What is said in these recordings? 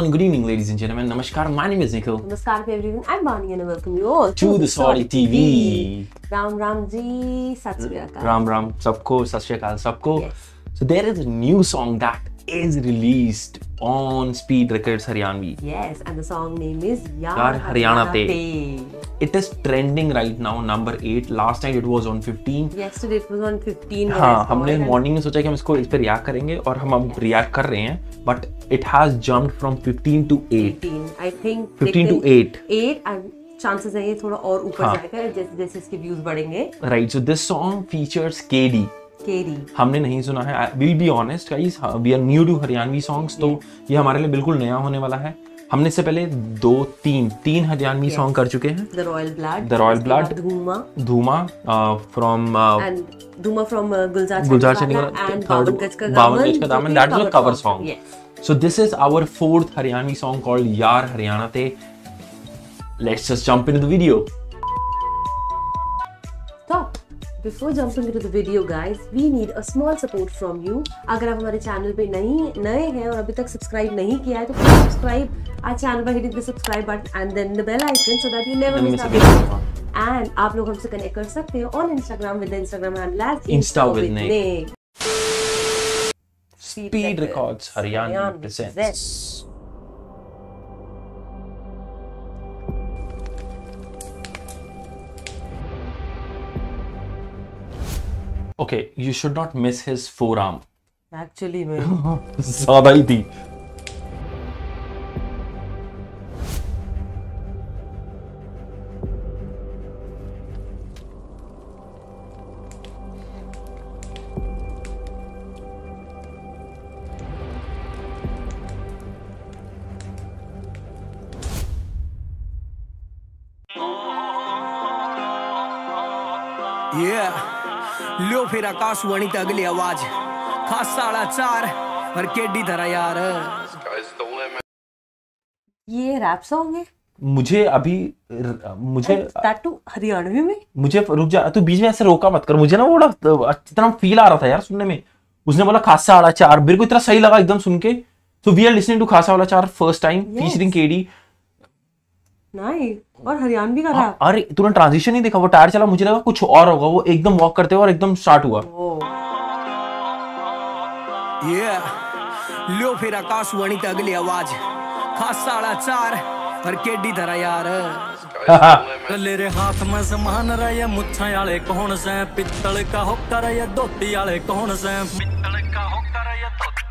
Hello and good evening, ladies and gentlemen. Namaskar. My name is Nikhil. Namaskar to everyone. I'm Bani and I welcome you all to The Sorted TV. Ram Ram ji, Sat Shri Akal. Ram Ram, sabko Sat Shri Akal, sabko. Yes. So there is a new song that is released on Speed Records Haryanvi. Yes, and the song name is Yaar Haryane Te. It is trending right now, number 8. Last night it was on 15. Yesterday it was on 15. हाँ, हमने morning में सोचा कि हम इसको इस पे react करेंगे और हम अब react कर रहे हैं, but it has jumped from 15 to 8. 15, I think. 15 to 8. 8 and chances है ये थोड़ा और ऊपर जाएगा जैसे इसके views बढ़ेंगे. Right, so this song features KD. KD. हमने नहीं सुना है. We'll be honest guys, we are new to Haryanvi songs, तो ये हमारे लिए बिल्कुल नया होने वाला है. हमने इससे पहले तीन हरियाणवी सॉन्ग कर चुके हैं. The Royal Blood, धूमा फ्रॉम गुलजार चंडीगढ़ एंड 52 गज का दामन. That was a cover song. So this is our fourth Haryanvi song called यार हरियाणा ते. Let's just jump into the video. Before jumping into the video guys, we need a small support from you. अगर आप हमारे channel पे नए हैं और अभी तक सब्सक्राइब नहीं किया है तो please subscribe our channel by hitting the subscribe button and then the bell icon so that you never miss a video. And आप लोग हमसे कनेक्ट कर सकते हो on Instagram with the Instagram handle @insta_with_nick. Speed Records Haryana presents. Okay, you should not miss his forearm. Actually, man. ज़्यादा ही थी. Yeah. लो फिर आकाशवाणी तक अगली आवाज खासा आला चाहर और केडी धरा यार. ये रैप सॉन्ग है. मुझे अभी मुझे टैटू हरियाणवी में मुझे रुक जा तू बीच में ऐसे रोका मत कर. मुझे ना बड़ा इतना फील आ रहा था यार सुनने में. उसने बोला खासा आला चाहर, मेरे को इतना सही लगा एकदम सुन के. So we are listening to Khasa Aala Chahar first time featuring KD. नहीं और हरियाणवी का रैप. अरे तूने ट्रांजिशन नहीं देखा? वो टायर चला, मुझे लगा कुछ और होगा. वो एकदम वॉक करते हुए और एकदम स्टार्ट हुआ. ये लो फिर आकाशवाणी तक अगली आवाज खासा आला चाहर और केडी धरा यार. कले रे हाथ में समान रहे मुछां वाले कौन से, पित्तल का होकर या धोती वाले कौन से, पित्तल का होकर या धोती.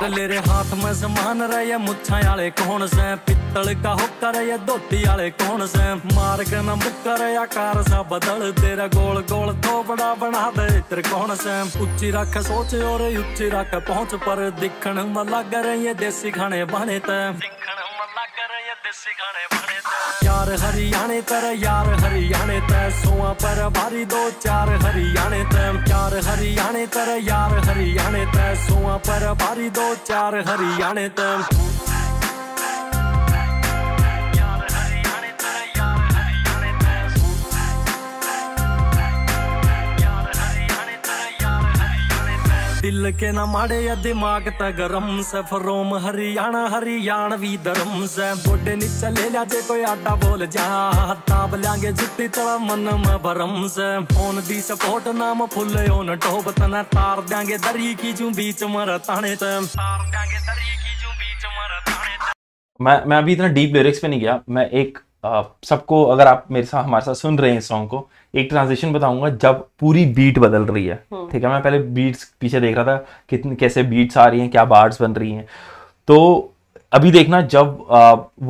कले रे हाथ में समान रहे मुछां वाले कौन से, पित्तल का होकर या धोती वाले कौन से, मार्ग न मुकर या कार सा बदल तेरा गोल गोल तो बड़ा बना दे तेरे कौन से. उच्ची रख सोच और उच्ची रख पहुंच पर दिखण में लग रहे देसी खाने बने ते, यार हरियाणे तर यार हरियाणे ते, सोआ पर भारी दो चार हरियाणे ते, यार हरियाणे तर यार हरियाणे ते, सोआ पर भारी दो चार हरियाणे ते. दिल के ना मारे या दिमाग त गरम से, फ्रोम हरियाणा हरियाणवी धर्म से, गोडे नीचे ले लिया जे कोई आटा बोल जा, ताब लागे जुत्ती चला मन में भरम से, फोन दी सपोर्ट नाम फुल ओन टोप तना, तार देंगे दरी की जू बीच में रताने ते, तार देंगे दरी की जू बीच में रताने ते. मैं अभी इतना डीप लिरिक्स पे नहीं गया. मैं एक सबको, अगर आप हमारे साथ सुन रहे हैं सॉन्ग को, एक ट्रांजिशन बताऊंगा जब पूरी बीट बदल रही है. ठीक है, मैं पहले बीट्स पीछे देख रहा था कितने कैसे बीट्स आ रही हैं, क्या बार्स बन रही हैं. तो अभी देखना जब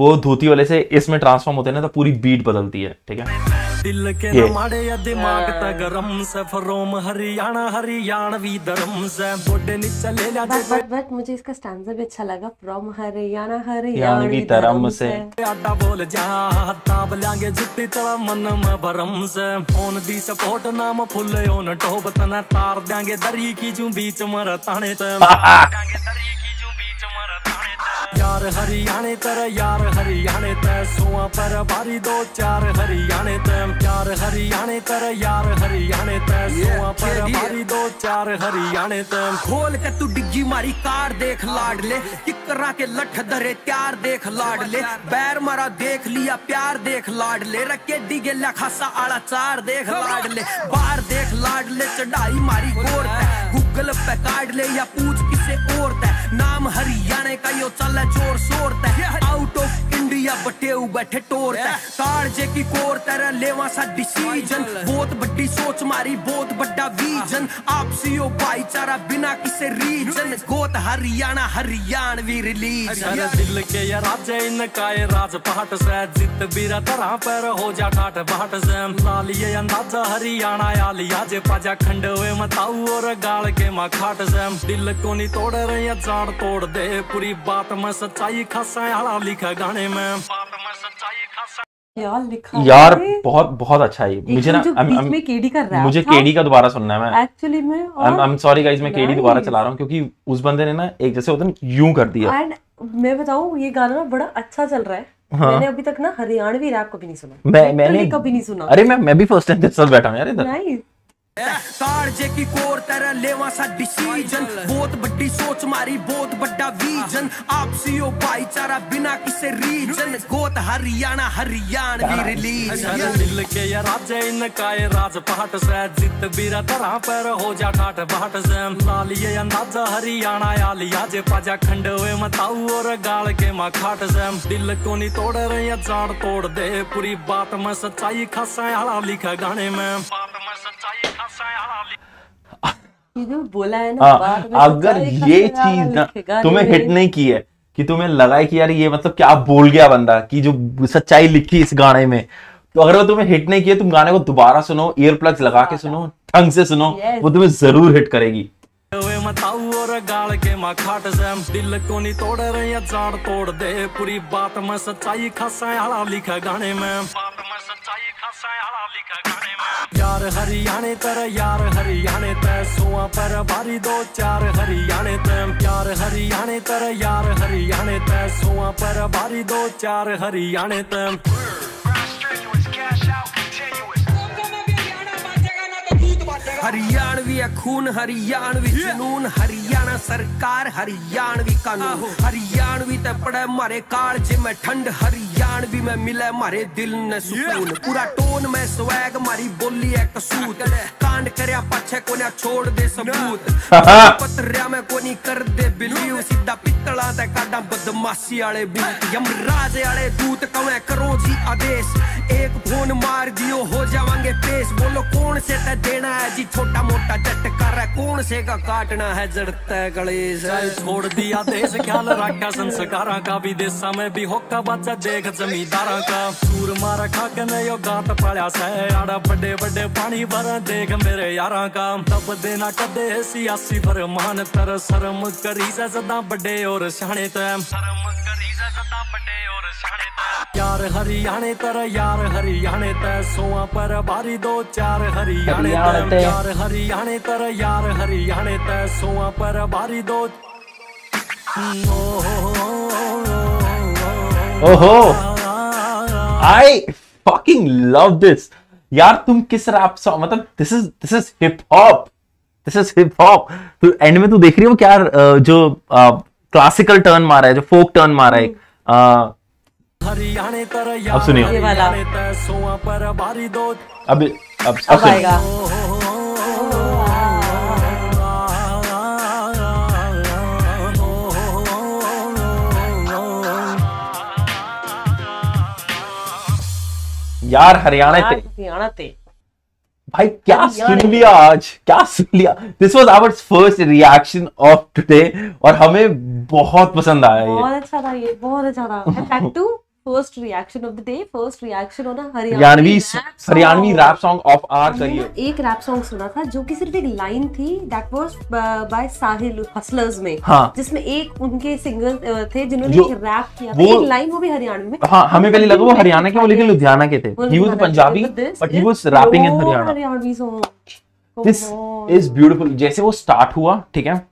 वो धोती वाले से इसमें ट्रांसफॉर्म होते हैं ना तो पूरी बीट बदलती है. ठीक है, दिल के न मारे या दिमाग त गरम से, फ्रोम हरियाणा हरियाणवी धर्म से, गोडे नीचे ले लिया जे. बट मुझे इसका स्टैंजा भी अच्छा लगा, फ्रोम हरियाणा हरियाणवी धर्म से, आटा बोल जा ताब लागे जुत्ती चला मन में भरम से, फोन दी सपोर्ट नाम फुल ओन टोप तना, तार देंगे दरी की जू बीच में रताने ते, तार देंगे दरी की जू बीच में रताने ते. यार हरियाणे तेरा यार हरियाणे ते सोआ पर बारी दो चार हरियाणे ते यार हरियाणे तेरा यार हरियाणे ते सोआ पर बारी दो चार हरियाणे ते। खोल के तू डिग्गी मारी कार देख लाडले, किकरा के लठ दरे त्यार देख लाडले, बैर मारा देख लिया प्यार देख लाडले, रखे डिगे ला खासा आला चार देख लाडले, बार देख लाडले, चढ़ाई मारी गोर गूगल पे काट ले या पूछ किसे और ते, नाम हरियाणे का यो चले जोर शोर ते, आउट ऑफ इंडिया बटे उ बैठे टोर ते, कारजे की कोर तेरा लेवा सा डिसीजन, बहुत बड़ी सोच मारी बहुत बड़ा विजन, आपसी ओ भाईचारा बिना किसे रीजन, गोत हरियाणा हरियाणवी रिलीजन। दिल के ये राजे इनका ये राजपाट से, जित बीरा तरह पर हो जा ठाट बाट से, लालिए अंदाजा हरियाणा आलिया जे पाजा खंडवे मताऊ और गाल के माँ खाट से, दिल को नहीं तोड़ रही है जाड़ तोड़ दे, पूरी बात में सच्चाई खासा आला लिखा गाने में, बात में सच्चाई खासा यार लिखा यार बहुत बहुत अच्छा है। मुझे ना मुझे केडी का दोबारा सुनना है, मैं एक्चुअली मैं आई एम सॉरी गाइस मैं केडी दोबारा चला रहा हूँ क्योंकि उस बंदे ने ना एक जैसे होता ना यूं कर दिया। एंड मैं बताऊँ ये गाना ना बड़ा अच्छा चल रहा है। हाँ। मैंने अभी तक ना हरियाणवी रैप कभी नहीं सुना, मैंने कभी नहीं सुना। अरे मैं भी फर्स्ट टाइम तेरे साथ बैठा हूँ यार इधर। कारजे की कोर तेरा लेवा सा डिसीजन, बहुत बड़ी सोच मारी बहुत बड़ा विजन, आपसी ओ भाईचारा बिना किसे रीजन, गोत हरियाणा हरियाणवी रिलीजन। दिल के ये राजे इनका ये राजपाट से, जित बीरा तरह पर हो जा ठाट बाट से, लालिए अंदाजा हरियाणा आलिया जे पाजा खंडवे मताऊ और गाल के माँ खाट से, दिल को नहीं तोड़ रही है जाड़ तोड़ दे, पूरी बात में सच्चाई खासा आला लिखा गाने में। बोला है ना अगर ये चीज ना तुम्हें हिट नहीं की है कि तुम्हें लगा है कि यार ये मतलब क्या बोल गया बंदा कि जो सच्चाई लिखी इस गाने में, तो अगर वो तुम्हें हिट नहीं की है तुम गाने को दोबारा सुनो, ईयर प्लग्स लगा के सुनो, ढंग से सुनो, वो तुम्हें जरूर हिट करेगी। मताऊ और गाल के माँ खाट से, दिल को नहीं तोड़ रही है जाड़ तोड़ दे, पूरी बात में सच्चाई खासा आला लिखा गाने में। यार हरियाणे तेरा यार हरियाणे ते सोआ पर बारी दो चार हरियाणे ते यार हरियाणे तेरा यार हरियाणे ते सोआ पर बारी दो चार हरियाणे ते। हरियाणवी खून हरियाणवी जुनून, हरियाणा सरकार हरियाणवी कानून, हरियाणवी ते पड़े मारे कालजे में ठंड, हरियाणवी में मिले मारे दिल ने सुकून, पूरा टोन में स्वैग मारी बोली है कसूत, कांड करया पाछे कोने छोड़ दे सबूत, पत्रिया में कोनी कर दे बिलीव, सीधा पित्तला ते काडा बदमाशी आले बूत, यमराज आले दूत कवे करो जी आदेश, एक फोन मार दियो हो जावांगे पेश, बोलो कौन से ते देना है जी छोटा मोटा झटकार है, कौन से का काटना है जड़ता गणेश, छोड़ दिया देश ख्याल रखा संस्कारा का, विदेशा में भी होका बच्चा देख जमींदारा का, सूर मारा खा के यो गात पड़ा से आड़ा बड़े बड़े पानी भरा देख मेरे यारा का, तब देना कदे सियासी फरमान तर, शर्म करी से सदा बड़े और शाणे ते, शर्म करी से सदा बड़े और शाणे ते, यार हरियाणे तेरा यार हरियाणे ते सोआ पर बारी दो चार हरियाणे ते यार हरियाणे तेरा यार हरियाणे ते सोआ पर बारी दो। ओहो आई फकिंग लव दिस यार। तुम किस रैप सॉन्ग मतलब this is hip hop, this is hip hop. तो एंड में तू देख रही हो क्या जो क्लासिकल टर्न मारा है, जो फोक टर्न मारा है। हरियाणे तेरा यार अब सुनिए हरियाणे ते सोआ पर बारी दो। अब आएगा यार हरियाणा ते। भाई क्या सुन लिया आज, क्या सुन लिया। This was our first reaction of today और हमें बहुत पसंद आया, बहुत अच्छा था ये, बहुत अच्छा था। Back to first reaction of the day, first reaction होना Haryanvi rap song of our career. एक रैप सॉन्ग सुना था जो कि सिर्फ एक लाइन थी, that was by Sahil hustlers में। हाँ। जिसमें एक उनके सिंगर थे जिन्होंने रैप किया था, एक लाइन वो भी हरियाणवी में। हाँ, हमें पहले लगा वो हरियाणा के, वो लेकिन लुधियाना के थे। ही was Punjabi but he was rapping in Haryana. This is beautiful. जैसे वो स्टार्ट हुआ ठीक है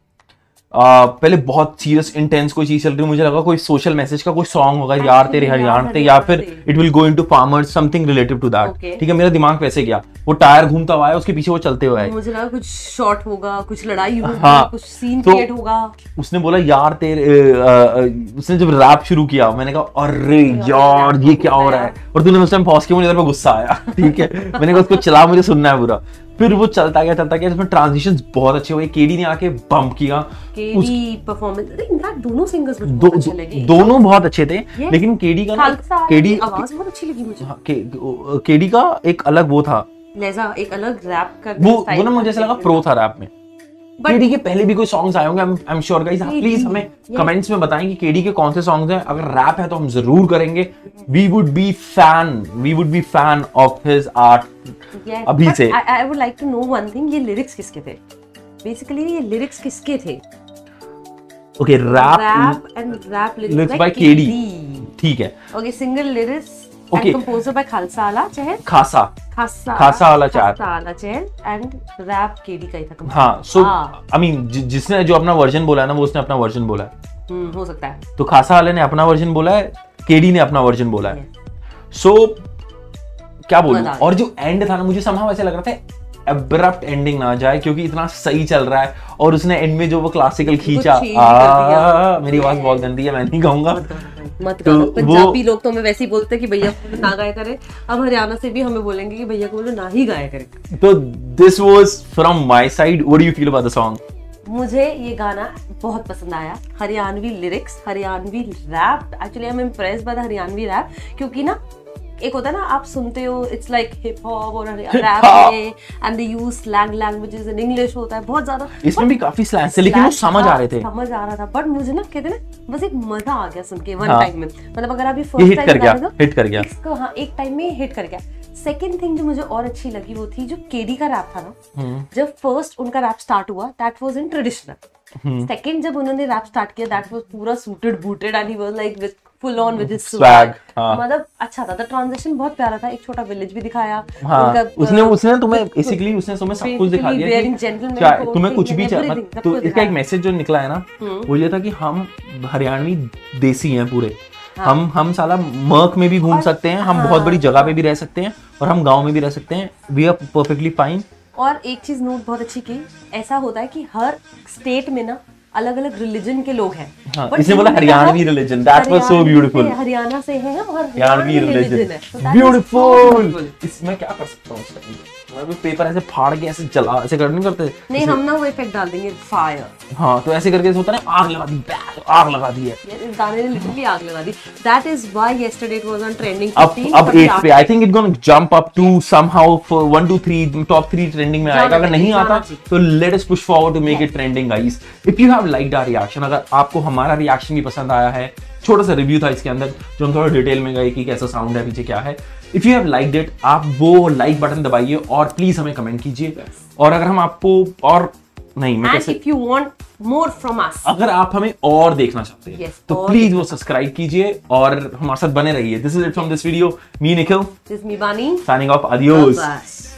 पहले बहुत सीरियस इंटेंस कोई चीज चल रही, मुझे लगा कोई सोशल मैसेज का कोई सॉन्ग होगा यार तेरे हरियाणा ते, या फिर it will go into farmers something related to that, ठीक है। मेरा दिमाग वैसे गया, वो टायर घूमता हुआ है, उसके पीछे वो चलते हुए, मुझे लगा कुछ शॉट होगा, कुछ लड़ाई होगी, हाँ, कुछ सीन क्रिएट होगा। उसने बोला यार तेरे, उसने जब रैप शुरू किया मैंने कहा अरे यार ये क्या हो रहा है, और तूने उस टाइम पॉज किया, मुझे इधर पे गुस्सा आया, ठीक है। मैंने कहा उसको चला, मुझे सुनना है पूरा। फिर वो चलता गया, इसमें ट्रांजिशंस बहुत अच्छे हुए। केडी ने आके बम्प किया, केडी परफॉर्मेंस, इनफैक्ट दोनों सिंगर्स मुझे बहुत अच्छे लगे, दोनों बहुत अच्छे थे, लेकिन केडी का आवाज बहुत अच्छी लगी मुझे। केडी का एक अलग वो था लहजा, एक अलग रैप का वो ना, मुझे ऐसा लगा प्रो था रैप में। केडी के पहले भी कोई सॉन्ग्स आए होंगे, I am sure guys, please हमें कमेंट्स में बताएं कि केडी के कौन से सॉन्ग्स हैं। अगर रैप है तो हम जरूर करेंगे, we would be fan of his art. अभी से I would like to know one thing, ये लिरिक्स किसके थे बेसिकली, ये लिरिक्स किसके थे? Okay, rap and rap lyrics by KD, ठीक है। Okay, single lyrics and composer by Khalsa Aala Chahar, खासा आला चहर एंड रैप केडी का ही था। हाँ, सो आई मीन जिसने जो अपना वर्जन बोला है ना, वो उसने अपना वर्जन बोला है, हो सकता है। तो खासा आला ने अपना वर्जन बोला है, केडी ने अपना वर्जन बोला है। सो क्या बोलूं, और जो एंड था ना, मुझे समहाउ ऐसे लग रहा था एब्रप्ट एंडिंग ना जाए, क्योंकि इतना सही चल रहा है। और उसने एंड में जो वो क्लासिकल खींचा, मेरी आवाज बहुत गंदी है, मैं नहीं गाऊंगा। मत गाओ, पंजाबी लोग तो हमें वैसे ही बोलते हैं कि भैया ना गाया करें, अब हरियाणा से भी हमें बोलेंगे कि भैया को बोलो ना ही गाया करें। तो this was from my side, what do you feel about the song? मुझे ये गाना बहुत पसंद आया, Haryanvi lyrics, Haryanvi rap. Actually I am impressed by the Haryanvi rap, क्योंकि ना एक होता है ना, आप सुनते हो इट्स लाइक हिप हॉप और रैप में, and they use slang languages in English होता है बहुत ज्यादा, इसमें भी काफी स्लैंग है, लेकिन वो समझ आ रहा था। बट मुझे ना कहते ना बस एक मजा आ गया सुन के वन टाइम में, मतलब अगर आप ये फर्स्ट टाइम हिट कर गया, हाँ एक टाइम में हिट कर गया। सेकेंड थिंग जो मुझे और अच्छी लगी वो थी जो केडी का रैप था ना, जब फर्स्ट उनका रैप स्टार्ट हुआ that was in traditional, second जब उन्होंने रैप स्टार्ट किया दैट वाज पूरा suited booted and he was like with full on with his swag, मतलब अच्छा था। ट्रांजिशन बहुत प्यारा था, एक छोटा विलेज भी दिखाया, उसने तुम्हें बेसिकली उसने तुम्हें सब कुछ दिखा दिया, तुम्हें कुछ भी चाहिए। तो इसका एक मैसेज जो निकला है ना वो ये था कि हम हरियाणवी देसी हैं पूरे, हम साला मर्क में भी घूम सकते हैं, हम बहुत बड़ी जगह पे भी रह सकते हैं और हम गांव में भी रह सकते हैं, वी आर परफेक्टली फाइन। और एक चीज नोट बहुत अच्छी की, ऐसा होता है कि हर स्टेट में ना अलग अलग रिलीजन के लोग हैं, इसने बोला Haryanvi religion, that was so beautiful, Haryana से है और हरियाणवी रिलीजन है, ब्यूटीफुल। इसमें क्या कर सकता हूँ, मतलब पेपर ऐसे फाड़ के ऐसे जला ऐसे कर नहीं करते, नहीं हम ना वो इफेक्ट डाल देंगे फायर, हाँ तो ऐसे करके होता है ना, आग लगा दी है इस गाने ने, लिटरली आग लगा दी। That is why yesterday it was on trending 15, अब 8 पे I think it gonna jump up to somehow 1 2 3 top 3 trending में आएगा। अगर नहीं आता तो let us push forward to make it trending guys. If you have liked our reaction, अगर आपको हमारा रिएक्शन भी पसंद आया है, छोटा सा रिव्यू था इसके अंदर जो हम थोड़ा डिटेल में गए कि कैसा साउंड है, पीछे क्या है। If you have liked it, आप वो लाइक बटन दबाइए और प्लीज हमें कमेंट कीजिए। और अगर हम आपको और नहीं मैं कैसे, if you want more from us, अगर आप हमें और देखना चाहते हैं तो प्लीज वो सब्सक्राइब कीजिए और हमारे साथ बने रहिए। This is it from this video, me Nikhil, this me Vani, signing of, adios.